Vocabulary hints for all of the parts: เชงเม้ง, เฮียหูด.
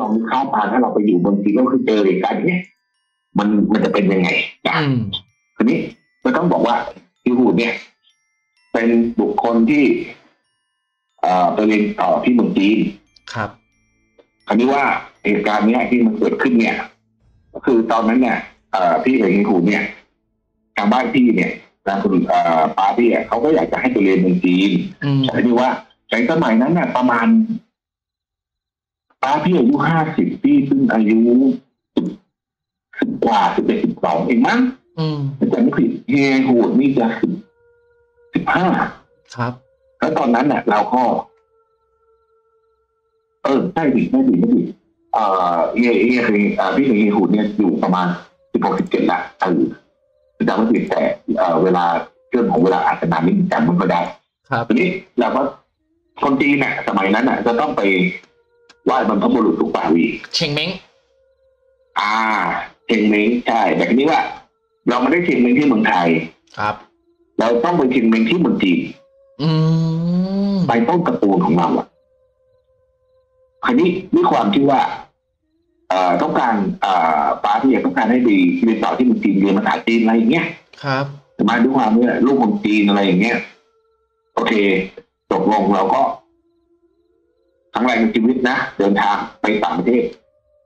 เรามีข้าวปลาถ้าเราไปอยู่บนที่ก็คือเจอเหตุการณ์นี้มันจะเป็นยังไงนะทีนี้เราต้องบอกว่าฮิวูดเนี่ยเป็นบุคคลที่ไปเรียนต่อที่เมืองจีนครับอันนี้ว่าเหตุการณ์เนี้ยที่มันเกิดขึ้นเนี่ยก็คือตอนนั้นเนี่ยพี่เอกฮิวูดเนี่ยทางบ้านพี่เนี่ยทางคุณป้าพี่เขาก็อยากจะให้ไปเรียนเมืองจีนแต่ที่ว่าในสมัยนั้นเนี่ยประมาณป้าพี่อายุ50พี่ซึ่งอายุ10 กว่า11 12เองมั้งแต่ไม่ผิดเฮฮูดนี่จะ15ครับแล้วตอนนั้นเนี่ยเราก็ได้ดิพี่เฮฮูดเนี่ยอยู่ประมาณ16 17ละจำไม่ผิดแต่เวลาเรื่องของเวลาอาจจะนานนิดจำมันก็ได้ครับทีนี้เราก็คนจีนเนี่ยสมัยนั้นเนี่ยจะต้องไปไหว้บรรพบุรุษทุกป่าวีเชงเม้งเชงเม้งใช่แต่ทีนี้ว่าเราไม่ได้เชงเม้งที่เมืองไทยครับเราต้องไปเชงเม้งที่เมืองจีนไปต้นตระกูลของเราอ่ะทีนี้ด้วยความที่ว่าต้องการป้าที่อยากต้องการให้ดีเรียนต่อที่เมืองจีนเรียนภาษาจีนอะไรอย่างเงี้ยครับแต่มาด้วยความเนี่ยลูกคนจีนอะไรอย่างเงี้ยโอเคตกลงเราก็ทั้งรายชีวิตนะเดินทางไปต่างประเทศ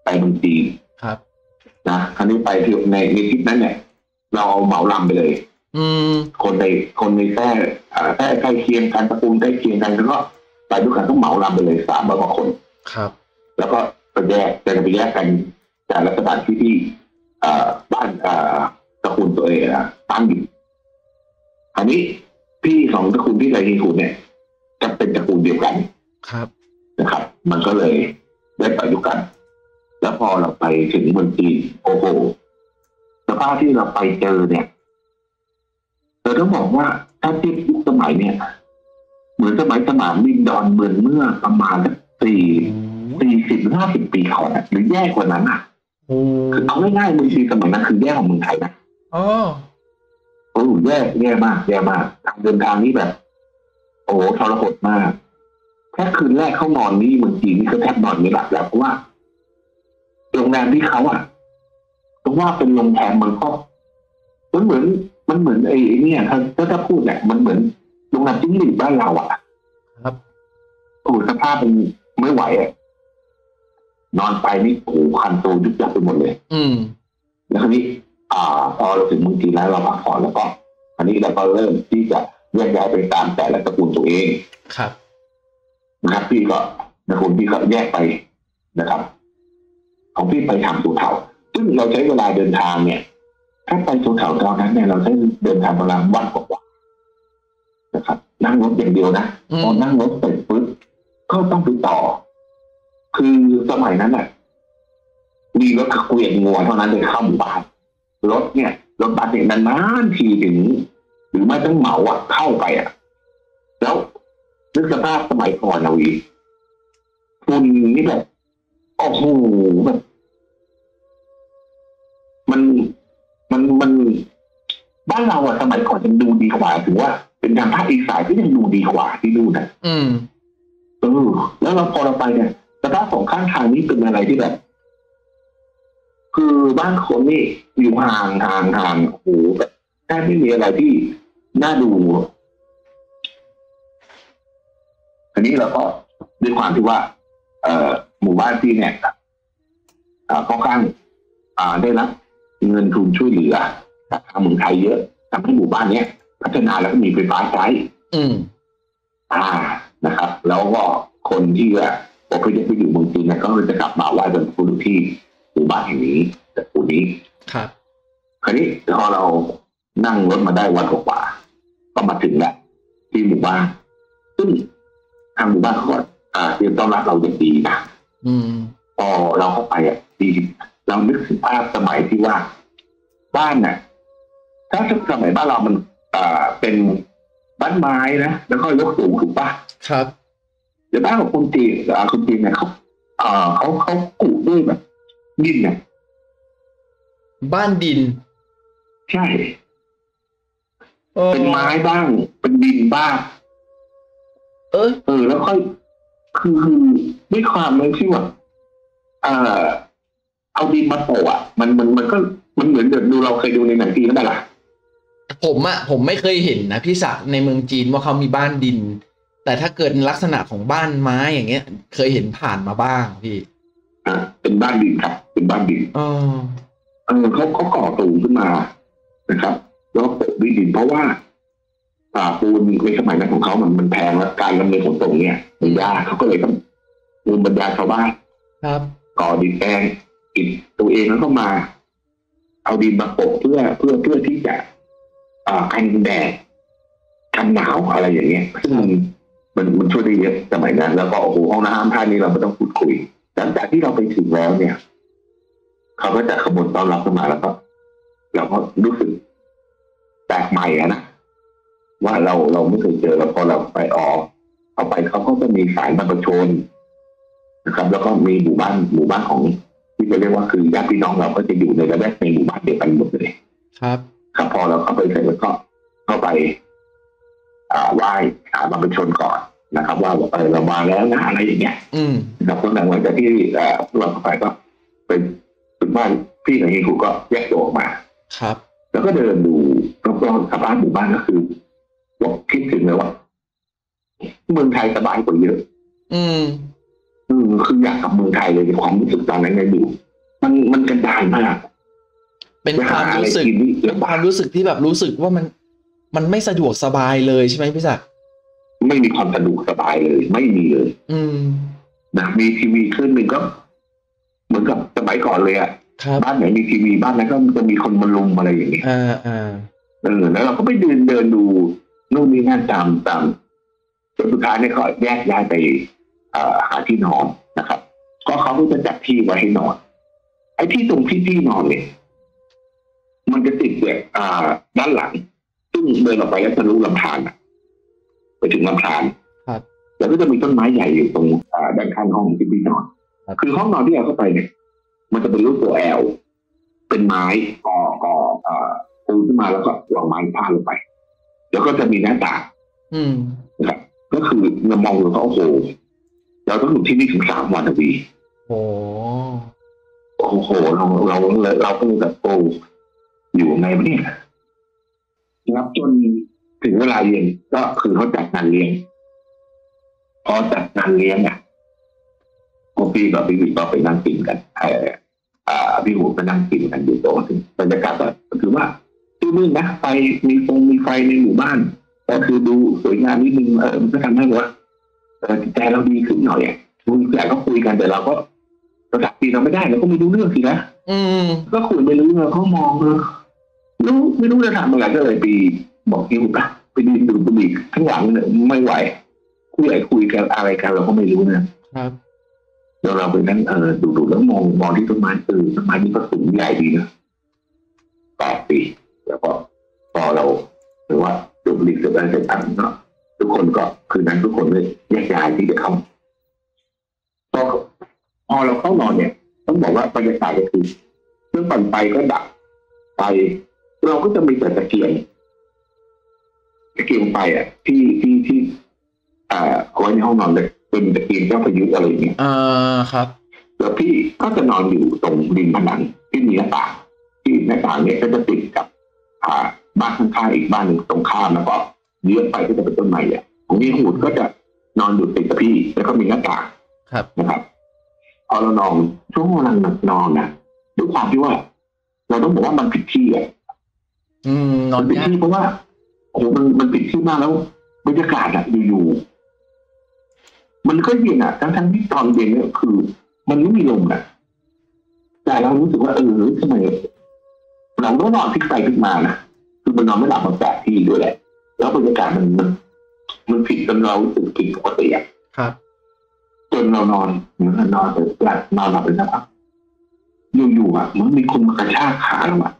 ไปเมืองจีนครับนะคราวนี้ไปที่ในทริปนั้นเนี่ยเราเอาเหมาลำไปเลยคนในแค่ใกล้เคียงกันตระกูลใกล้เคียงกันแล้วก็ไปด้วยกันก็เหมาลำไปเลย300 กว่าคนครับแล้วก็ไปแยกกันจากรัฐบาลที่บ้านตระกูลตัวเองตั้งอยู่คราวนี้พี่ของตระกูลที่ไรที่ถูกเนี่ยจะเป็นตระกูลเดียวกันครับนะครับมันก็เลยได้ไปด้วยกันแล้วพอเราไปถึงเมืองจีนโอ้โหสภาพที่เราไปเจอเนี่ยเราต้องบอกว่าถ้าเทียบยุคสมัยเนี่ยเหมือนสมัยมินดอนเมืองเมื่อประมาณ40-50 ปีก่อนหรือแย่กว่านั้นอ่ะคือเอาง่ายๆเมืองจีนสมัยนั้นคือแย่ของเมืองไทยนะโอ้แย่มากการเดินทางนี่แบบโอ้ทรหดมากแค่คืนแรกเขานอนนี่เมืองจีนนี่ก็แทบนอนไม่หลับแล้วเพราะว่าโรงแรมที่เขาต้องว่าเป็นโรงแรมมันก็มันเหมือนไอ้เนี่ยถ้าพูดเนี่ยมันเหมือนโรงแรมจิ้งหรีดบ้านเราครับโอ้สภาพมันไม่ไหวนอนไปนี่โอ้คันโตยุบยับไปหมดเลยแล้วคราวนี้พอเราถึงเมืองจีนแล้วเราพักผ่อนแล้วก็คราวนี้เราก็เริ่มที่จะแยกย้ายไปตามแต่ละตระกูลตัวเองครับนะครับพี่ก็ตระกูลพี่ก็แยกไปนะครับของพี่ไปทางสุเทาซึ่งเราใช้เวลาเดินทางเนี่ยถ้าไปสุเทาตอนนั้นเนี่ยเราใช้เดินทางประมาณวันกว่าๆนะครับนั่งรถอย่างเดียวนะพอนั่งรถเสร็จปุ๊บก็ต้องไปต่อคือสมัยนั้นมีรถเกวียนงัวเท่านั้นเลยเข้าหมู่บ้านรถบัสเนี่ยนานๆทีถึงหรือไม่ต้องเหมาเข้าไปแล้วนึกสภาพสมัยก่อนเราอีกฝุ่นนี่แบบโอ้โหแบบมันบ้านเราสมัยก่อนยังดูดีกว่าถือว่าเป็นทางภาคอีสานที่ยังดูดีกว่าที่ดูนะแล้วเราพอเราไปเนี่ยสภาพของข้างทางนี้เป็นอะไรที่แบบคือบ้านคนนี่อยู่ห่างโอ้โหแบบแทบไม่มีอะไรที่น่าดูอันนี้เราก็ด้วยความที่ว่าหมู่บ้านที่เนี่ยค่อนข้างได้รับเงินทุนช่วยเหลือจากทางเมืองไทยเยอะทำให้หมู่บ้านเนี้ยพัฒนาแล้วก็มีไฟฟ้าใช้นะครับแล้วก็คนที่บอกว่าจะไปอยู่เมืองจีนก็จะกลับมาไหว้บรรพบุรุษที่หมู่บ้านแห่งนี้แต่ปูนี้ครับคราวนี้พอเรานั่งรถมาได้วันกว่าก็มาถึงแล้วที่หมู่บ้านซึ่งทางหมู่บ้านเขาก็เตรียมต้อนรับเราอย่างดีนะพอเราเข้าไปดีเรานึกถึงภาพสมัยที่ว่าบ้านถ้าสมัยบ้านเรามันเป็นบ้านไม้นะแล้วก็ยกสูงถูกป่ะครับแต่บ้านของคนจีนเนี่ยเขากุด้วยแบบดินบ้านดินใช่เป็นไม้บ้างเป็นดินบ้างแล้วค่อยคือด้วยความที่ว่า เอาดินมาโปะอ่ะมันเหมือนดูเราเคยดูในหนังจีนนั่นแหละผมไม่เคยเห็นนะพี่ศักดิ์ในเมืองจีนว่าเขามีบ้านดินแต่ถ้าเกิดลักษณะของบ้านไม้อย่างเงี้ยเคยเห็นผ่านมาบ้างพี่เป็นบ้านดินครับเป็นบ้านดินเขาก่อตูงขึ้นมานะครับแล้วโปะด้วยดินเพราะว่าปูนในสมัยนั้นของเขามันแพงและการดำเนินขนส่งเนี่ยมันยากเขาก็เลยต้องปูนบรรดาชาวบ้านครับก่อดินแดงอิฐตัวเองแล้วก็มาเอาดินมาโปะเพื่อที่จะกันแดดกันหนาวอะไรอย่างเงี้ยซึ่งมันช่วยได้เยอะสมัยนั้นแล้วก็โอ้โหห้องน้ำท่านี้เราไม่ต้องพูดคุยหลังจากที่เราไปถึงแล้วเนี่ยเขาก็จะขบวนต้อนรับมาแล้วก็เราก็รู้สึกแปลกใหม่นะว่าเราไม่เคยเจอแล้วพอเราไปเอาไปเขาก็จะมีสายบรรพชนนะครับแล้วก็มีหมู่บ้านของที่จะเรียกว่าคือญาติพี่น้องเราก็จะอยู่ในระแวกในหมู่บ้านเดียวกันหมดเลยครับครับพอเราเข้าไปเสร็จแล้วก็เข้าไปไหว้สายบรรพชนก่อนนะครับว่าเรามาแล้วนะอะไรอย่างเงี้ยนะครับตอนหลังจากที่เราเข้าไปก็เป็นบ้านพี่ของเฮียกูก็แยกตัวออกมาครับแล้วก็เดินดูรอบๆบ้านหมู่บ้านก็คือบอกคิดถึงเลยว่าเมืองไทยสบายกว่าเยอะคืออยากกลับเมืองไทยเลยในความรู้สึกตอนนั้นเลยดูมันกระจายมากเป็นความรู้สึกที่แบบรู้สึกว่ามันไม่สะดวกสบายเลยใช่ไหมพี่ศักดิ์ไม่มีความสะดวกสบายเลยไม่มีเลยนะมีทีวีเครื่องหนึ่งก็เหมือนกับสมัยก่อนเลยอ่ะบ้านไหนมีทีวีบ้านนั้นก็จะมีคนมาลุมอะไรอย่างเงี้ยแล้วเราก็ไปเดินดูนู่นนี่นั่นตามจนสุดท้ายเนี่ยเขาแยกย้ายไปหาที่นอนนะครับก็เขาก็จะจัดที่ไว้ให้นอนไอ้ที่ตรงที่นอนเนี่ยมันจะติดแบบด้านหลังซึ่งเดินออกไปแล้วทะลุลำธารไปถึงลำธารแล้วก็จะมีต้นไม้ใหญ่อยู่ตรงด้านข้างห้องที่พี่นอนคือห้องนอนที่เราเข้าไปเนี่ยมันจะเป็นรูปตัวแอลเป็นไม้ก่อปูขึ้นมาแล้วก็วางไม้พาดลงไปแล้วก็จะมีหน้าต่างนะครับก็คือเรามองดูเขาโอ้โหเราต้องอยู่ที่นี่ถึง3 วันนะพี่โอ้โหเราก็เลยแบบโอ้อยู่ไงวะเนี่ยนะครับจนถึงเวลาเย็นก็คือเขาจัดงานเลี้ยงพอจัดงานเลี้ยงเนี่ยพวกพี่กับพี่วิทย์ก็ไปนั่งกินกันพี่หูไปนั่งกินกันอยู่โต๊ะถึงบรรยากาศก็คือว่าที่มืดนะไฟมีไฟในหมู่บ้านก็คือดูสวยงามนิดนึงมันก็ทำให้ว่าจิตใจเราดีขึ้นหน่อยคุณแกก็คุยกันแต่เราก็ประดับปีเราไม่ได้เราก็ไม่รู้เรื่องสินะก็คุยไม่รู้เราก็มองไม่รู้จะถามอะไรก็เลยปีบอกพี่หูไปดูบุหรี่ข้างหลังเนี่ยไม่ไหวคุยกันอะไรกันเราก็ไม่รู้นะครับแล้วเราไปนั่งดูแล้วมองที่ต้นไม้ต้นไม้นี้ก็สูงใหญ่ดีนะ8 ปีแล้วก็พอเราหรือว่าจบหลีกจบอะไรเสร็จตั้งเนาะทุกคนก็คืนนั้นทุกคนเลยแยกย้ายที่จะเข้าพอเราเข้านอนเนี่ยต้องบอกว่าบรรยากาศก็คือเครื่องปั่นไฟก็ดับไปเราก็จะมีแต่ตะเกียงไฟที่เอาไว้ในห้องนอนเลยเป็นตะเกียงเจ้าพายุอะไรอย่างเงี้ยครับแล้วพี่ก็จะนอนอยู่ตรงริมผนังที่มีหน้าต่างที่หน้าต่างเนี่ยก็จะติดกับบ้านข้างๆอีกบ้านหนึ่งตรงข้ามแล้วก็เลี้ยงไปก็จะเป็นต้นไม้อ่ะของพี่หูดก็จะนอนอยู่ติดกับพี่แล้วก็มีหน้าต่างครับนะครับพอเรานอนช่วงหลังนอนนะด้วยความที่ว่าเราต้องบอกว่ามันผิดที่อ่ะนอนผิดที่เพราะว่าโอ้มันผิดที่มากแล้วบรรยากาศอ่ะอยู่มันก็เย็นอ่ะทั้งที่ตอนเย็นเนี่ยคือมันไม่มีลมอ่ะแต่เรารู้สึกว่าทำไมเราต้องนอนพลิกไปพลิกมานะคือมันนอนไม่หลับมันแปลกที่ด้วยแหละแล้วบรรยากาศมันผิดจนเรารู้สึกผิดปกติอ่ะครับจนเรานอนไปหลับนอนหลับไปสักพักอยู่ๆอ่ะมันมีคนกระชากขาเราอ่ะ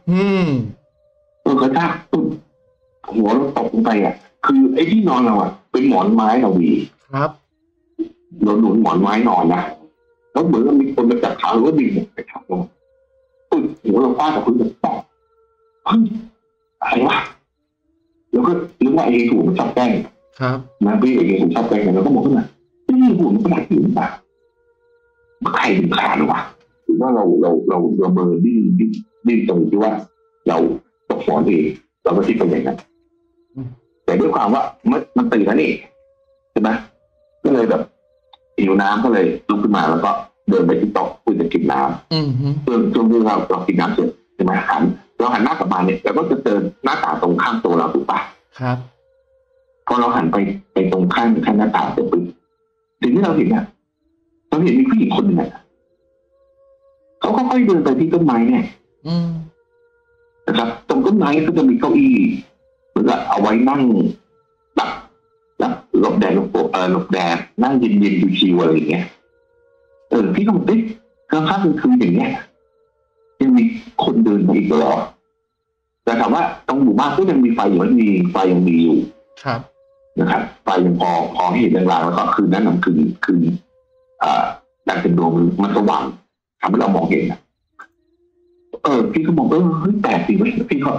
กระชากตุ๊บหัวเราตกลงไปอ่ะคือไอ้ที่นอนเราอ่ะเป็นหมอนไม้เราวีครับเราหนุนหมอนไม้นอนนะแล้วเหมือนว่ามีคนมาจับขาหรือว่าดึงไปทับลงปุ๊บหัวเราฟาดกับพื้นตกอะไรวะแล้วก็นึกว่าไอ้เฮียหูมันชอบแกล้งครับนะพี่ไอ้เฮียหูชอบแกล้งแล้วก็มองขึ้นมาไอ้เฮียหูมันก็หลับอยู่หรือเปล่าใครดึงขาหรือวะ ผมว่าเราเบอร์ดิ้นตรงที่ว่าเราตกสอนเองเราก็คิดเป็นอย่างนั้นแต่ด้วยความว่ามันตื่นแล้วนี่ใช่ไหมก็เลยแบบหิวน้ำก็เลยลุกขึ้นมาแล้วก็เดินไปที่โต๊ะเพื่อจะกินน้ำจนเรากินน้ำเสร็จใช่ไหมเราหันหน้ากลับมาเนี่ยเราก็จะเจอหน้าต่างตรงข้างตัวเราถูกปะครับพอเราหันไปตรงข้างหน้าต่างเสร็จปุ๊บสิ่งที่เราเห็นเนี่ยเราเห็นมีผู้หญิงคนหนึ่งอ่ะเขาก็ค่อยเดินไปที่ต้นไม้เนี่ยนะครับตรงต้นไม้ก็จะมีเก้าอี้แล้วก็เอาไว้นั่งรับหลบแดดนั่งเย็นชิวๆอะไรอย่างเงี้ยพี่ต้องติ๊กข้างๆคืออย่างเงี้ยยังมีคนเดินไปอีกเหรอแต่ถามว่าตรงหมู่บ้านก็ยังมีไฟอยู่มันมีไฟยังมีอยู่ครับนะครับไฟยังพอเห็นลางๆแล้วก็คืนนั้นคืนดังเป็นดวงมันสว่างทำให้เรามองเห็นพี่ก็มองแปลกดีไหมพี่ก็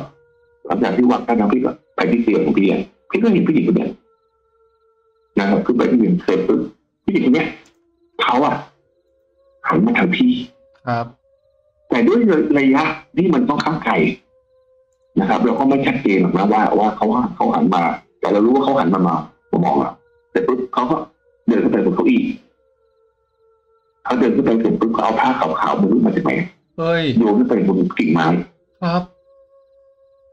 หลังจากที่วัดแล้วพี่ก็ไปที่เตียงของพี่พี่ก็เห็นผู้หญิงคนเนี้ยนะครับคือไปที่เตียงเสร็จปุ๊บผู้หญิงคนเนี้ยเขาหันมาทางพี่ครับแต่ด้วยระยะที่มันต้องข้ามไกลนะครับเราก็ไม่ชัดเจนหรอกนะว่าเขาหันมาแต่เรารู้ว่าเขาหันมามองเราแต่ปุ๊บเขาก็เดินขึ้นไปบนเก้าอี้เขาเดินขึ้นไปเสร็จปุ๊บเขาเอาผ้าขาวๆมาจากไหนโยนขึ้นไปบนกิ่งไม้ครับ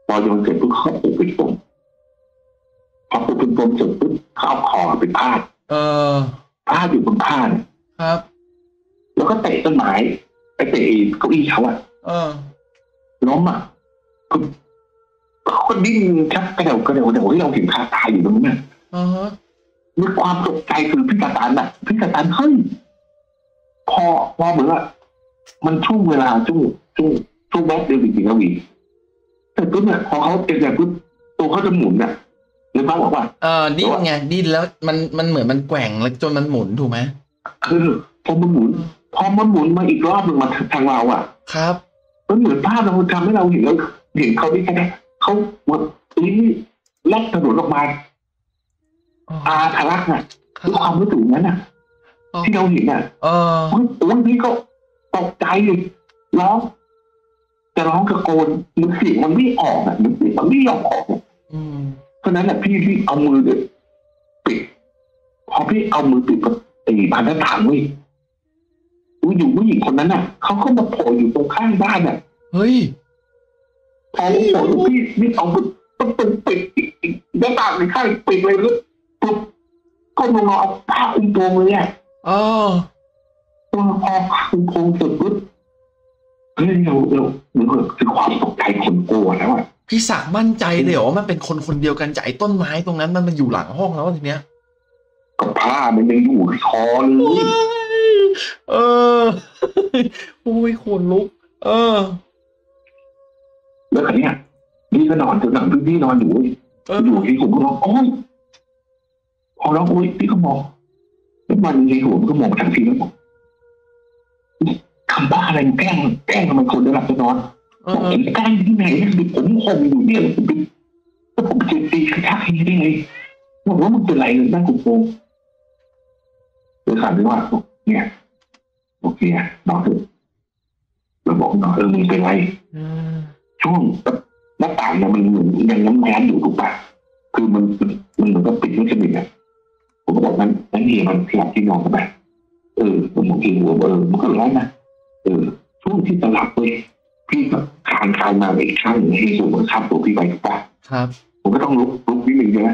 พอโยนเสร็จปุ๊บเขาปูเป็นปมพอปูเป็นปมเสร็จปุ๊บเขาเอาคอไปพาดผ้าอยู่บนผ้าครับแล้วก็เตะต้นไม้ไปเตะเก้าอี้เขาล้มคนดิ้นชักกระเดาที่เราเห็นคาตาอยู่ตรงนั้นมีความตกใจคือพี่กาตันเฮ้ยพอเหมือนว่ามันช่วงเวลาช่วงแบ๊ดเดียวจริงๆนะวีแต่ปุ๊บเนี่ยพอเขาเตะแต่ปุ๊บตัวเขาจะหมุนเลยบ้างบอกว่าดิ้นไงดิ้นแล้วมันเหมือนมันแกว่งแล้วจนมันหมุนถูกไหมพอมันหมุนมาอีกรอบหนึ่งมาทางเราครับมันเหมือนภาพเราทำให้เราเห็นเขาได้แค่ไหนเขาหมดตีลักถนนออกมาอาทะลักน่ะคือความรู้สึกนั้นที่เราเห็นวันนี้ก็ตกใจร้องจะร้องตะโกนมันเสียงมันไม่ออกมันไม่ยอมออกเพราะนั้นพี่เอามือปิดพอพี่เอามือปิดผ่านหน้าต่างเว้ยอยู่ผู้หญิงคนนั้นเขาก็มาโผล่อยู่ตรงข้างบ้านเฮ้ยพอโผล่พี่เอาปุ๊บปิดหน้าต่างในข้างปิดเลยปุ๊บก็มองเอาผ้าอุดงเลยตัวคอคุมโพงสุดปุ๊บเฮ้ยเราเหมือนคือความตกใจคนกลัวแล้วพี่ศักดิ์มั่นใจเลยเหรอมันเป็นคนเดียวกันจากไอ้ต้นไม้ตรงนั้นมันอยู่หลังห้องแล้วทีเนี้ยกับผ้ามันยังอยู่คอเลยโอ้ยขนลุกแล้วคนเนี้ยพี่ก็นอนจนหลังพี่นอนอยู่ที่ผมก็ร้องโอ้ยพอร้องโอ้ยพี่ก็มองแล้วมันในหัวก็มองไปทางพี่แล้วบอกทำบ้าอะไรแกล้งทำไมคนได้หลับจะนอนบอกเห็นแกล้งที่ไหนดิผมคงอยู่เนี่ยแล้วผมจะตีกระชากทีได้ไงบอกว่ามันเป็นไรเลยน่ากลัวเลยถามพี่ว่าเนี่ยโอเคนอนเถอะแล้วบอกนอนมึงเป็นไรช่วงหน้าต่างเนี่ยมันเหมือนยังน้ำแมนอยู่ถูกปะคือมันเหมือนกับปิดไม่สนิทผมก็บอกนั่นเองมันหลับที่นอนกันไปผมบอกเองหัวมันก็ร้อนนะช่วงที่จะหลับเลยพี่ก็คานมาอีกข้างหนึ่งให้สูงเหมือนข้ามตัวพี่ไปถูกปะครับผมก็ต้องลุกนิดนึงใช่ไหม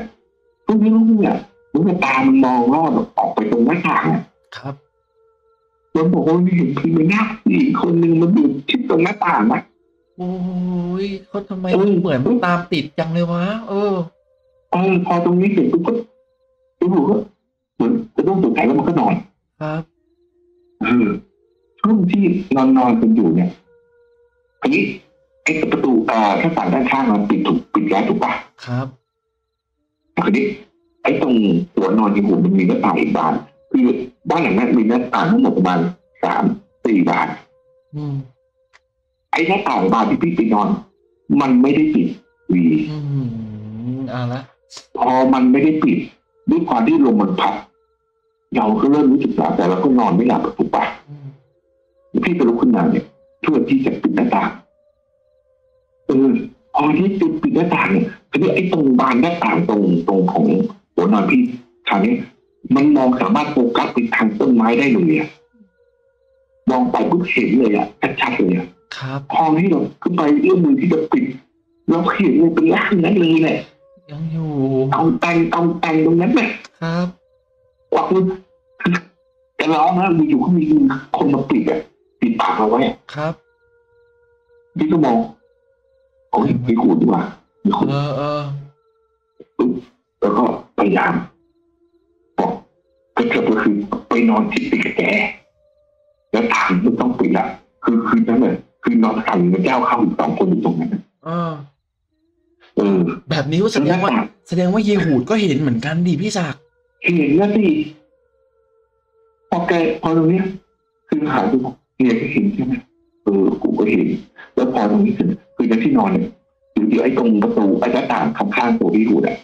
ลุกนิดนึงเนี่ยลุกตามันมองรอดออกไปตรงหน้าต่างครับแล้วบอกว่าเห็นพี่มันน่าอีกคนนึงมันอยู่ชิดตรงหน้าต่างนะโอ้ยเขาทำไมเหมือนตามติดจังเลยวะพอตรงนี้เสร็จปุ๊บก็รู้ว่าเหมือนจะต้องตกใจแล้วมันก็นอนครับช่วงที่นอนกันอยู่เนี่ยอันนี้ไอ้ประตูแค่ฝั่งด้านข้างมันปิดแล้วถูกปะครับอันนี้ไอ้ตรงหัวนอนที่ผมมันมีหน้าต่างอีกบานคือบ้านหลังนั้นมีหน้าต่างทั้งหมดประมาณ3-4 บานไอ้หน้าต่างบานที่พี่ไปนอนมันไม่ได้ปิดวีพอมันไม่ได้ปิดด้วยความที่ลมมันพัดเราก็เริ่มรู้สึกหนาวแต่เราก็นอนไม่หลับถูกปะ พี่ไปลุกขึ้นมาเนี่ยทุกทีจะปิดหน้าต่างพอที่ปิดหน้าต่างเนี่ยทีนี้ไอ้ตรงบานหน้าต่างตรงของหัวนอนพี่คราวนี้มันมองสามารถโฟกัสไปทางต้นไม้ได้เลยอ่ะมองไปก็เห็นเลยอ่ะชัดเลยอ่ะครับพอที่เราขึ้นไปเอื้อมมือที่จะปิดแล้วเห็นเลยเป็นร่างนั้นเลยแหละยังอยู่ตองแตงตรงนั้นเลยครับกวักมือจะร้องนะอยู่ก็มีคนมาปิดอ่ะปิดปากเอาไว้ครับพี่ก็มองโอ้ยพี่ขู่ดีกว่ามีคนแล้วก็พยายามบอกกระเถิบก็คือไปนอนที่ติดกับแกแล้วถามไม่ต้องปิดละคือนั่นเลยคือนอนสั่นเหมือนเจ้าเข้าอีกสองคนอยู่ตรงนั้นแบบนี้ว่าแสดงว่าเยหูดก็เห็นเหมือนกันดิพี่ศักดิ์เห็นแล้วสิพอแกพอตรงนี้คือหาดูเนี่ยก็เห็นใช่ไหมกูก็เห็นแล้วพอตรงนี้คือในที่นอนเนี่ยอยู่ไอ้ตรงประตูไอ้หน้าต่างข้างๆตัวพี่หูดอ่ะ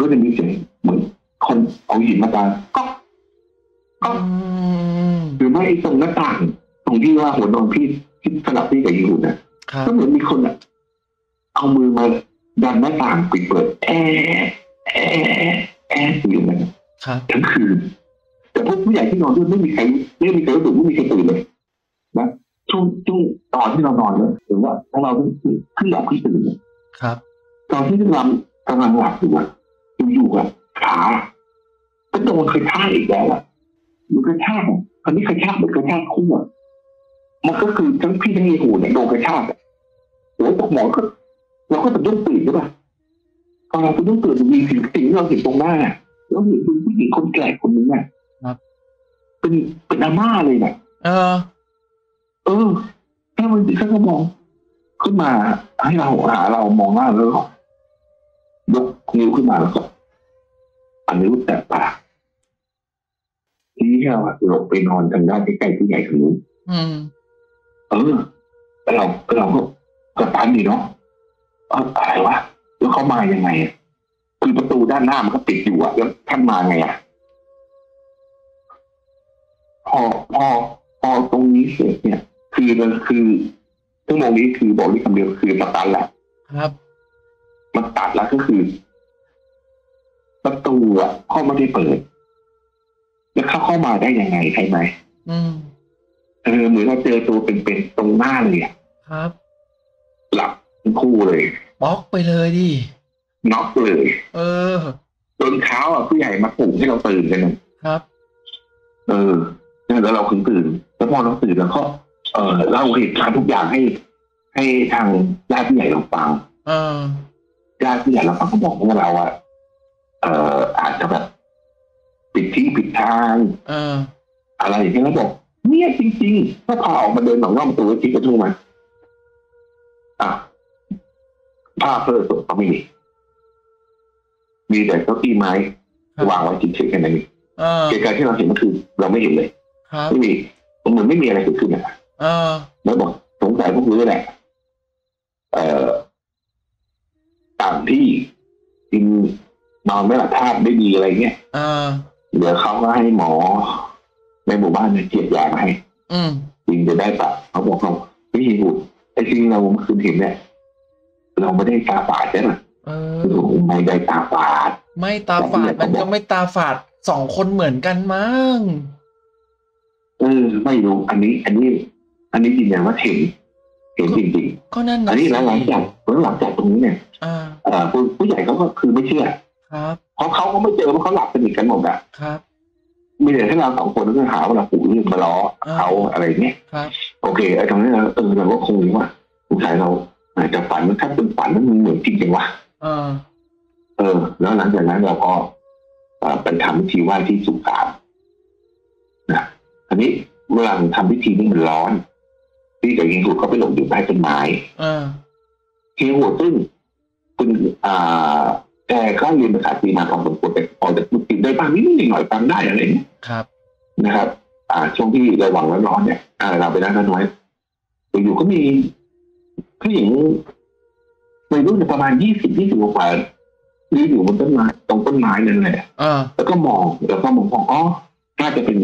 ก็จะมีเสียงเหมือนคนเอาหินมาตาก็หรือไม่ไอ้ตรงหน้าต่างตรงที่ว่าหัวนอนพี่ที่สลับพี่กับยูนนะก็เหมือนมีคนอ่ะเอามือมาดันหน้าต่างปิดเปิดแอะอยู่นั่นทั้งคืนแต่พวกผู้ใหญ่ที่นอนด้วยไม่มีใครรู้สึกไม่มีใครตื่นเลยนะช่วงตอนที่เรานอนเนี่ยหรือว่าของเราขึ้นหลับขึ้นตื่นเลยตอนที่กำลังหลับอยู่อ่ะอยู่อ่ะขาก็โดนกระชากอีกแล้วอ่ะมันกระชากอันนี้กระชากมันกระชากคู่อ่ะมันก็คือทั้งพี่ทั้งยูเนี่ยโดนกระชากโอ้ยตกหมอนก็เราก็จะต้องตื่นใช่ป่ะพอเราจะต้องตื่นมีสิ่งที่เราเห็นตรงหน้าแล้วเห็นคุณผู้หญิงคนแก่คนนึงอ่ะเป็นอาม่าเลยน่ะถ้ามันถ้าเขามองขึ้นมาให้เราหาเรามองหน้าแล้วยกนิ้วขึ้นมาแล้วก็อันนี้รู้แต่ปากที่เราหลบไปนอนทางด้านใกล้ๆผู้ใหญ่คนนู้นเราก็กระตันดีเนาะอะไรวะแล้วเขามายังไงคือประตูด้านหน้ามันก็ปิดอยู่อะแล้วท่านมาไงอะพอตรงนี้เสร็จเนี่ยคือชั่วโมงนี้คือบอกได้คำเดียวคือตันแหละครับมันตัดแล้วก็คือประตูอ่ะเขาไม่ได้เปิดแล้วเข้ามาได้ยังไงใช่ไหมเหมือนเราเจอตัวเป็นๆตรงหน้าเลยอ่ะครับหลับคู่เลยบล็อกไปเลยดิน็อกเลยจนเช้าอ่ะผู้ใหญ่มาปลุกให้เราตื่นกันครับแล้วเราถึงตื่นแล้วพอเราตื่นแล้วก็เราเหตุการณ์ทุกอย่างให้ทางญาติผู้ใหญ่เราฟังญาติผู้ใหญ่เราฟังก็บอกว่าเราอ่ะอาจจะแบบปิดที่ปิดทางอะไรอย่างเงี้ยแล้วบอกเนี่ยจริงๆถ้าพาออกมาเดินหนองน้ำตัวที่กระทุ่มมันผ้าเพิ่มก็ไม่มีแต่เก้าอี้ไม้วางไว้จิตเฉยๆกันนี่เหตุการณ์ที่เราเห็นมันคือเราไม่เห็นเลยไม่มีเหมือนไม่มีอะไรเกิดขึ้นนะแล้วบอกสงสัยพวกนี้แหละต่างที่กินนอนไม่หลับท่าไม่ดีอะไรเงี้ยเดี๋ยวเขาก็ให้หมอในหมู่บ้านเนี่ยเจียดยามาให้จริงจะได้ปะเขาบอกเขาไม่เห็นหุ่นไอ้จริงเราคืนเห็นเนี่ยเราไม่ได้ตาฝาดใช่ไหมไม่ได้ตาฝาดไม่ตาฝาดมันก็ไม่ตาฝาดสองคนเหมือนกันมั้งไม่รู้อันนี้จริงอย่างว่าเห็นจริงๆก็นั่นนะอันนี้หลังจากตรงนี้เนี่ยผู้ใหญ่เขาก็คือไม่เชื่อเพราะเขาก็ไม่เจอเพราะเขาหลับสนิทกันหมดอ่ะมีแต่ให้เราสองคนก็หาว่าเราปูเรื่องมาล้อเขาอะไรเนี้ยโอเคไอ้ตรงนี้เราก็คงรู้ว่าสงสัยเราอาจจะฝันมันถ้าเป็นฝันมันเหมือนจริงจังวะแล้วหลังจากนั้นเราก็ไปทำพิธีไหว้ที่สุสานนะอันนี้เวลาทำพิธีนี่มันร้อนที่เฮียหูดเขาไปหลบอยู่ใต้ต้นไม้เฮียหูดซึ่งคุณแต่ก็เรียนภาษาจีนมาพอสมควรแต่พอจะพูดจีนได้บ้างนิดหน่อยฟังได้อะไรเนี่ยนะครับช่วงที่ระหว่างร้อนๆเนี่ยเราไปนั่งนั่นไว้อยู่ก็มีผู้หญิงวัยรุ่นประมาณ20กว่ายืนอยู่บนต้นไม้ตรงต้นไม้นั่นแหละแล้วก็มองอ๋อน่าจะเป็น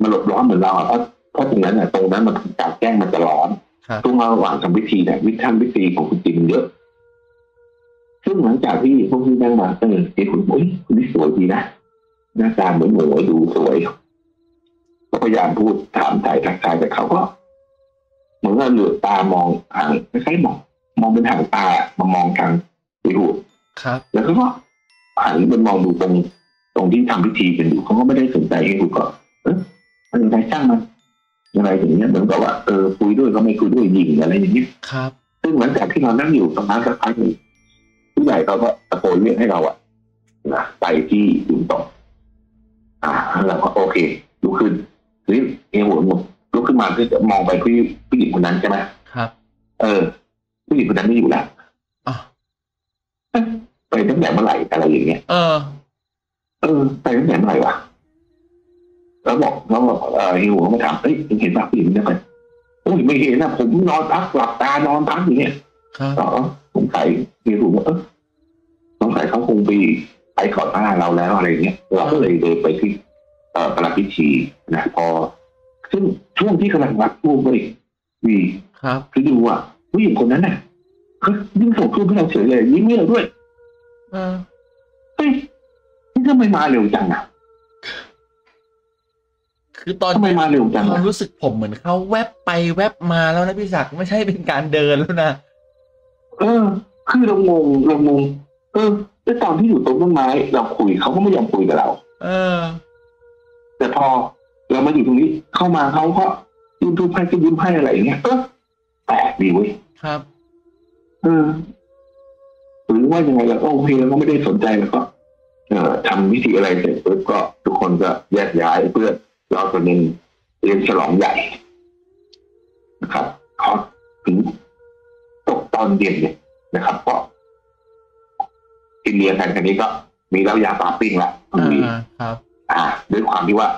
มาหลบร้อนเหมือนเราอ่ะ ก็จริงแล้วเนี่ยตรงนั้นมันเป็นการแกล้งมันจะร้อนช่วงระหว่างทำพิธีเนี่ยวิธีขั้นวิธีของคุณจินเยอะซึ่งหลังจากที่พวกที่นั่งมาเออที่คุณอุ้ยคุณนี่สวยดีนะหน้าตาเหมือนหมวยดูสวยก็พยายามพูดถามถ่ายทักทายแต่เขาก็เหมือนกับเหลือบตามองห่างไม่ใช่มองเป็นห่างตามามองทางสีหูครับแล้วเขาก็หันไปมองดูตรงที่ทำพิธีกันอยู่เขาก็ไม่ได้สนใจให้ดูก็เออมันอะไรช่างมันอะไรอย่างเงี้ยเหมือนกับว่าเออคุยด้วยก็ไม่คุยด้วยยิงอะไรอย่างเงี้ยครับซึ่งหลังจากที่เรานั่งอยู่ตรงนั้นสักพักหนึ่งผู้ใหญ่เขาก็ตะโกนเรียกให้เราอะนะไปที่ยุงตกเราก็โอเคลุกขึ้นเฮ้ยเอวหัวหมดลุกขึ้นมาเพื่อจะมองไปที่ผู้หญิงคนนั้นใช่ไหมครับเออผู้หญิงคนนั้นไม่อยู่แล้วไปตั้งแต่เมื่อไหร่อะไรอย่างเงี้ยเออไปตั้งแต่เมื่อไหร่วะแล้วบอกเขาบอกเอวหัวมาถามเฮ้ยเห็นป่ะผู้หญิงคนนั้นไปโอ้ยไม่เห็นนะผมนอนพักหลับตานอนพักอย่างเงี้ยอ๋อสงสัยมีรู้ว่าสงสัยเขาคงไปก่อนหน้าเราแล้วอะไรเงี้ยเราก็เลยเดินไปที่ประลับพิธีนะพอซึ่งช่วงที่กำลังรับรูปเลยวีครับคือดูอ่ะผู้หญิงคนนั้นน่ะเขายิ่งส่งรูปให้เราเฉยเลยยิ้มให้เราด้วยเฮ้ยนี่ทำไมมาเร็วจังอ่ะคือตอนทำไมมาเร็วจังความรู้สึกผมเหมือนเขาแวบไปแวบมาแล้วนะพี่ศักดิ์ไม่ใช่เป็นการเดินแล้วนะคือเรางงแล้วตอนที่อยู่ตรงต้นไม้เราคุยเขาก็ไม่ยอมคุยกับเราแต่พอเรามาอยู่ตรงนี้เข้ามาเขาก็ยืนทุบให้ก็ยืนให้อะไรอย่างเงี้ยแปลกดีเว้ยครับหรือว่ายังไงเราโอเคเราก็ไม่ได้สนใจแล้วก็ทำวิธีอะไรเสร็จปุ๊บก็ทุกคนก็แยกย้ายเพื่อรอตัวนึงเรียนฉลองใหญ่นะครับพอถึงตอนเย็นเนี่ยนะครับก็กินเลี้ยงกันคันนี้ก็มีแล้วยาปาปิ้งละมีครับด้วยความที่ว่า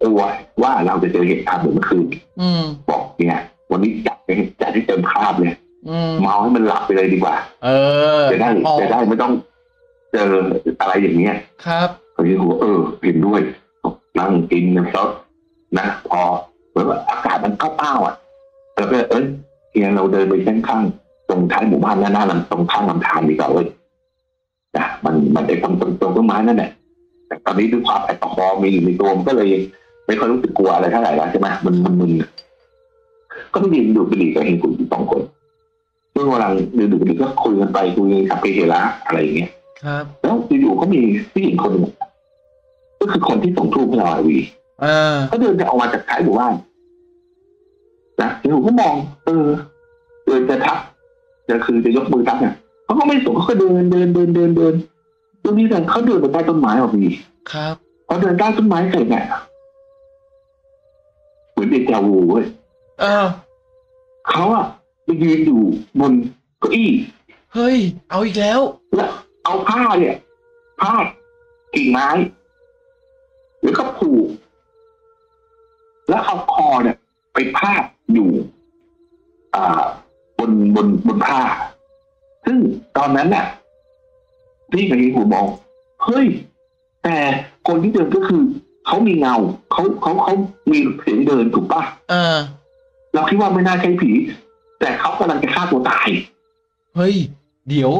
กลัวว่าเราจะเจอเหตุการณ์เหมือนเมื่อคืนบอกเนี่ยวันนี้จัดให้เต็มคราบเลยเมาให้มันหลับไปเลยดีกว่าจะได้ไม่ต้องเจออะไรอย่างเงี้ยครับเขาคิดว่าเห็นด้วยนั่งกินน้ำซอสนะพอเหมือนว่าอากาศมันก็เปล่าอ่ะแล้วก็เราเดินไปข้างๆตรงท้ายหมู่บ้านหน้าตรงข้างลำธารดีกว่าเลยนะมันไอ้ตรงต้นไม้นั่นแหละแต่ตอนนี้ด้วยความแอลกอฮอล์มีอยู่ในตัวมันก็เลยไม่ค่อยรู้สึกกลัวอะไรเท่าไหร่แล้วใช่ไหมมันก็ต้องยืนดูบุหรี่กับเฮงกุนสองคนเมื่อกำลังดูบุหรี่ก็คุยกันไปคุยกับเพลละอะไรอย่างเงี้ยครับแล้วอยู่ๆก็มีผู้หญิงคนหนึ่งก็คือคนที่ส่งรูปให้เราวีก็เดินจะออกมาจากท้ายหมู่บ้านนะเฮงกุนก็มองจะทักจะยกมือทักเนี่ยเขาก็ไม่ส่งเขาก็เดินตรงนี้แต่เขาเดินไปใต้ต้นไม้ออกไปครับเขาเดินใต้ต้นไม้ใส่เนี่ยเหมือนเด็กเจ้าวูเว้ยเขาอะไปยืนอยู่บนเก้าอี้เฮ้ยเอาอีกแล้วแล้วเอาผ้าเนี่ยผ้ากิ่งไม้แล้วก็ผูกแล้วเอาคอเนี่ยไปพาดอยู่บนผ้าซึ่งตอนนั้นน่ะพี่กับพี่หูมองเฮ้ยแต่คนที่เดินก็คือเขามีเงาเขามีเสียงเดินถูกป่ะเราคิดว่าไม่น่าใช่ผีแต่เขากำลังจะฆ่าตัวตายเฮ้ยเดี๋ยว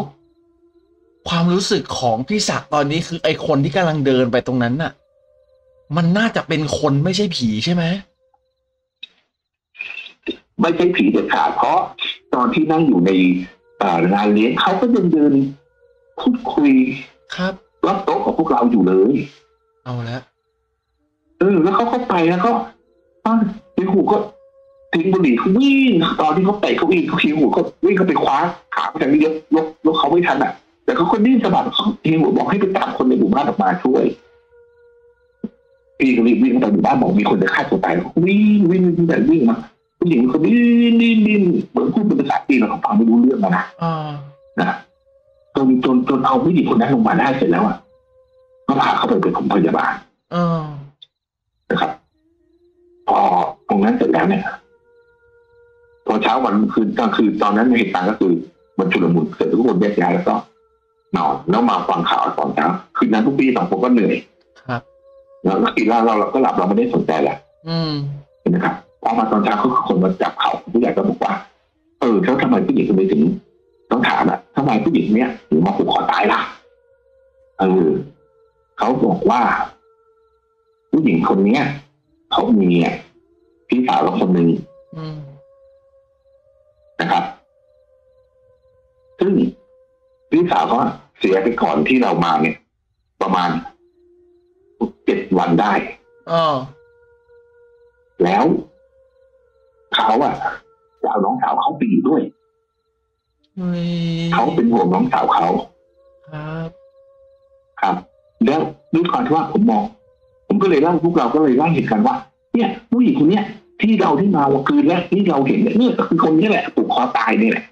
ความรู้สึกของพี่ศักดิ์ตอนนี้คือไอคนที่กำลังเดินไปตรงนั้นน่ะมันน่าจะเป็นคนไม่ใช่ผีใช่ไหมไม่ใช่ผีเด็ดขาดเพราะตอนที่นั่งอยู่ในงานเลี้ยงเขาก็ยังเดินพูดคุยครับรับโต๊ะกับพวกเราอยู่เลยเอาละแล้วเขาก็ไปแล้วก็ไอ้หูก็ทิ้งบุหรี่เขาวิ่งตอนที่เขาเตะเขาวิ่งเขาขี้หูก็วิ่งเขาไปคว้าขาไปทางนี้ยกเขาไม่ทันอ่ะแต่เขาคนนี้สะบัดเขาไอ้หูบอกให้ไปตามคนในหมู่บ้านออกมาช่วยพี่ก็วิ่งไปหมู่บ้านบอกมีคนจะฆ่าตัวตายวิ่งมาผู้หญิงคนนี้ดิ้นเหมือนพูดเป็นภาษาจีนเราฟังไม่รู้เรื่องนะนะจนเอาผู้หญิงคนนั้นลงมาได้เสร็จแล้วอ่ะก็พาเขาไปเป็นของพยาบาลนะครับพอตรงนั้นเสร็จแล้วเนี่ยพอเช้าวันคืนกลางคืนตอนนั้นเหตุการณ์ก็คือมันชุลมุนเสร็จทุกคนแยกย้ายแล้วก็นอนแล้วมาฟังข่าวตอนเช้าคืนนั้นทุกปีสองคนก็เหนื่อยแล้วกินเหล้าเราก็หลับเราไม่ได้สนใจแหละ เห็นไหมครับพอมาตอนเช้าเขาคนมาจับเขาผู้ใหญ่ก็บอกว่าแล้วทำไมผู้หญิงถึงต้องถามอ่ะทำไมผู้หญิงเนี้ยถึงมาผูกคอตายล่ะเขาบอกว่าผู้หญิงคนเนี้ยเขามีพี่สาวเราคนหนึ่งนะครับซึ่งพี่สาวเขาเสียไปก่อนที่เรามาเนี่ยประมาณ7 วันได้แล้วเขาจะเอาน้องสาวเขาไปอยู่ด้วยเขาเป็นห่วงน้องสาวเขาครับแล้วด้วยความที่ว่าผมมองผมก็เลยเล่าพวกเราก็เลยเล่าเหตุการณ์ว่าเนี่ยผู้หญิงคนเนี้ยที่เราที่มาว่าคืนแรกที่เราเห็นเนี่ยคือคนนี้แหละผูกคอตายนี่แหละ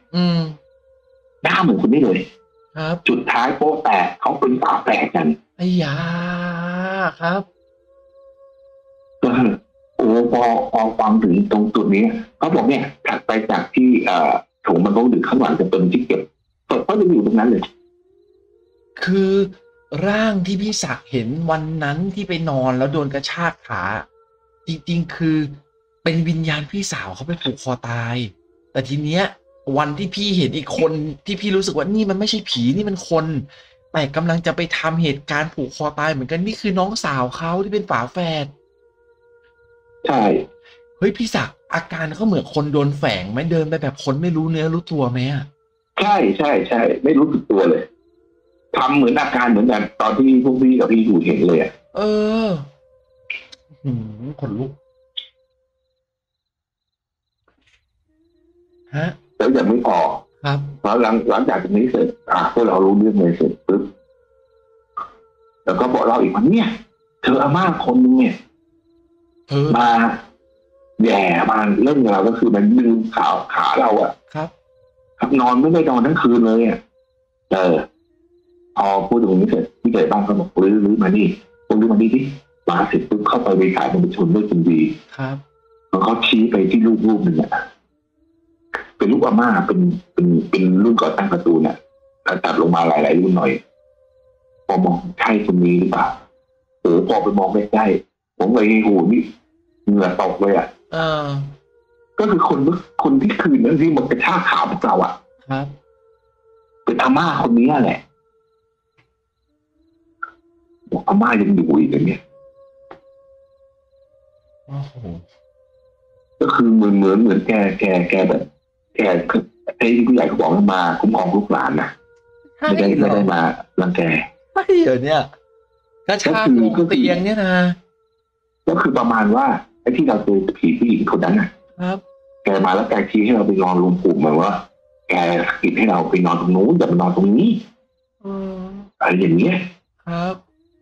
หน้าเหมือนคนนี้เลยครับจุดท้ายโป๊ะแตกเขาเป็นฝาแฝดกันไอ้ยาครับโอ้พอฟังถึงตรงจุดนี้เขาบอกเนี่ยถัดไปจากที่ถุงมันก็ดึงข้างหลังจะเป็นที่เก็บศพก็จะอยู่ตรงนั้นเลยคือร่างที่พี่ศักดิ์เห็นวันนั้นที่ไปนอนแล้วโดนกระชากขาจริงๆคือเป็นวิญญาณพี่สาวเขาไปผูกคอตายแต่ทีเนี้ยวันที่พี่เห็นอีกคนที่พี่รู้สึกว่านี่มันไม่ใช่ผีนี่มันคนแต่กำลังจะไปทำเหตุการณ์ผูกคอตายเหมือนกันนี่คือน้องสาวเขาที่เป็นฝาแฝดใช่เฮ้ยพี่ศักดิ์อาการเขาเหมือนคนโดนแฝงไหมเดินไปแบบคนไม่รู้เนื้อรู้ตัวไหมอ่ะใช่ไม่รู้สึกตัวเลยทำเหมือนอาการเหมือนกันตอนที่พวกพี่กับพี่อยู่เห็นเลยอ่ะขนลุกฮะแล้วยังไม่พอครับแล้วหลังจากนี้เสร็จพวกเรารู้เรื่องเลยเสร็จปุ๊บแล้วก็บอกเราอีกว่าเนี่ยเธออาม่าคนนึงเนี่ยมาแย่มาเรื่องเราก็คือมันดึงขาเราอ่ะครับนอนไม่ได้นอนทั้งคืนเลยอ่ะพอพูดตรงนี้เสร็จพี่เกิดบ้างเขาบอกรื้อมานี่รื้อมานี่ที่มาเสร็จปุ๊บเข้าไปสายประชาชนด้วยจริงดีครับแล้วเขาชี้ไปที่รูปหนึ่งอ่ะเป็นรูปอาม่าเป็นรุ่นก่อตั้งประตูเนี่ยตัดลงมาหลายๆรุ่นหน่อยพอมองใช่คนนี้หรือเปล่าพอไปมองไม่ได้ผมเลยหูนี่เหงื่อตกเลยอ่ะก็คือคนที่คืนนั้นที่มันกระชากขาพวกเราอ่ะครับเป็นอาม่าคนนี้แหละบอกอาม่ายังอยู่อีกอย่างเนี้ยก็คือเหมือนแกแบบแกไอ้ผู้ใหญ่เขาบอกมาคุ้มครองลูกหลานนะไม่ได้มารังแกไม่เหรอเนี่ยกระชากลงเตียงเนี่ยนะก็คือประมาณว่าไอ้ที่เราเจอผีผู้หญิงคนนั้นนะครับแกมาแล้วแกชี้ให้เราไปนอนรวมกลุ่มเหมือนว่าแกสกิดให้เราไปนอนตรงนู้นอย่ามานอนตรงนี้อะไรอย่างเงี้ยครับ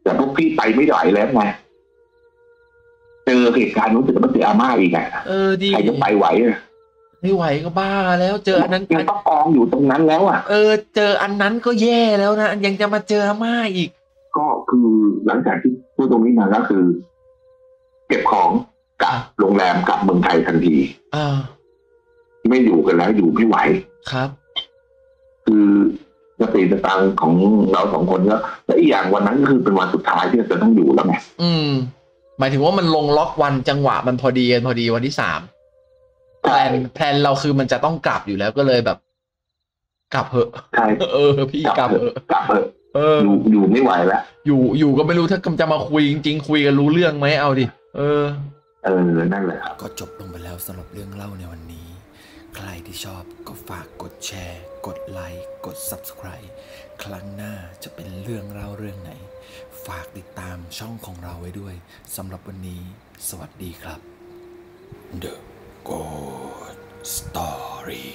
แต่พวกพี่ไปไม่ไหวแล้วไงเจอเหตุการณ์นู้นจะต้องเจออาม่าอีกไงใครจะไปไหวอ่ะไม่ไหวก็บ้าแล้วเจออันนั้นยังต้องกองอยู่ตรงนั้นแล้วอ่ะเจออันนั้นก็แย่แล้วนะยังจะมาเจออาม่าอีกก็คือหลังจากที่พูดตรงนี้มาก็คือเก็บของกลับโรงแรมกลับเมืองไทยทันทีไม่อยู่กันแล้วอยู่ไม่ไหวครับคือสติสตังของเราสองคนก็และอีกอย่างวันนั้นก็คือเป็นวันสุดท้ายที่จะต้องอยู่แล้วไงหมายถึงว่ามันลงล็อกวันจังหวะมันพอดีวันที่3แพลนเราคือมันจะต้องกลับอยู่แล้วก็เลยแบบกลับเหอะใช่พี่กลับเหอะอยู่ไม่ไหวแล้วอยู่ก็ไม่รู้ถ้าจะมาคุยจริงๆคุยกันรู้เรื่องไหมเอาดินั่นแหละครับก็จบลงไปแล้วสำหรับเรื่องเล่าในวันนี้ใครที่ชอบก็ฝากกดแชร์กดไลค์กด Subscribe ครั้งหน้าจะเป็นเรื่องเล่าเรื่องไหนฝากติดตามช่องของเราไว้ด้วยสำหรับวันนี้สวัสดีครับ The Ghost Story